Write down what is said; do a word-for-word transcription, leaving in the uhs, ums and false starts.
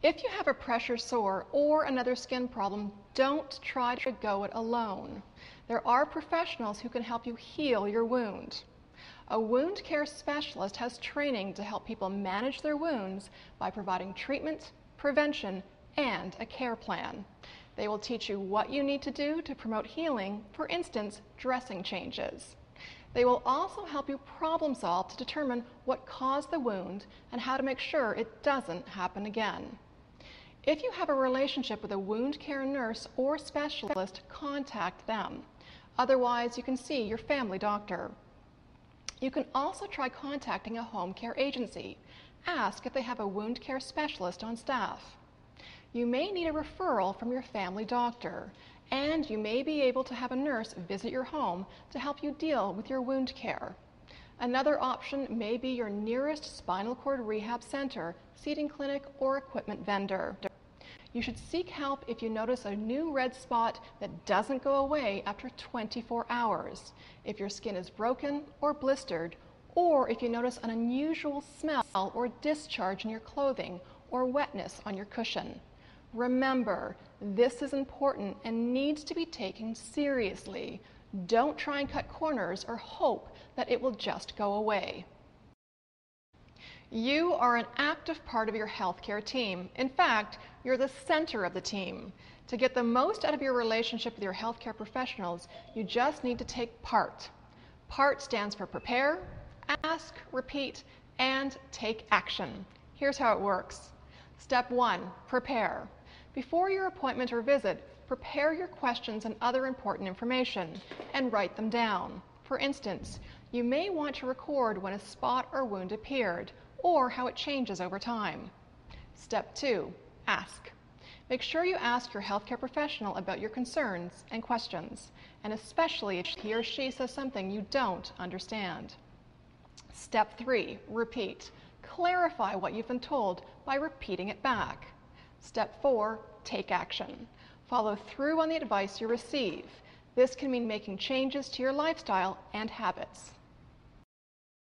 If you have a pressure sore or another skin problem, don't try to go it alone. There are professionals who can help you heal your wound. A wound care specialist has training to help people manage their wounds by providing treatment, prevention, and a care plan. They will teach you what you need to do to promote healing, for instance, dressing changes. They will also help you problem solve to determine what caused the wound and how to make sure it doesn't happen again. If you have a relationship with a wound care nurse or specialist, contact them. Otherwise, you can see your family doctor. You can also try contacting a home care agency. Ask if they have a wound care specialist on staff. You may need a referral from your family doctor, and you may be able to have a nurse visit your home to help you deal with your wound care. Another option may be your nearest spinal cord rehab center, seating clinic, or equipment vendor. You should seek help if you notice a new red spot that doesn't go away after twenty-four hours, if your skin is broken or blistered, or if you notice an unusual smell or discharge in your clothing or wetness on your cushion. Remember, this is important and needs to be taken seriously. Don't try and cut corners or hope that it will just go away. You are an active part of your healthcare team. In fact, you're the center of the team. To get the most out of your relationship with your healthcare professionals, you just need to take part. PART stands for prepare, ask, repeat, and take action. Here's how it works. Step one, prepare. Before your appointment or visit, prepare your questions and other important information and write them down. For instance, you may want to record when a spot or wound appeared, or how it changes over time. Step two, ask. Make sure you ask your healthcare professional about your concerns and questions, and especially if he or she says something you don't understand. Step three, repeat. Clarify what you've been told by repeating it back. Step four, take action. Follow through on the advice you receive. This can mean making changes to your lifestyle and habits.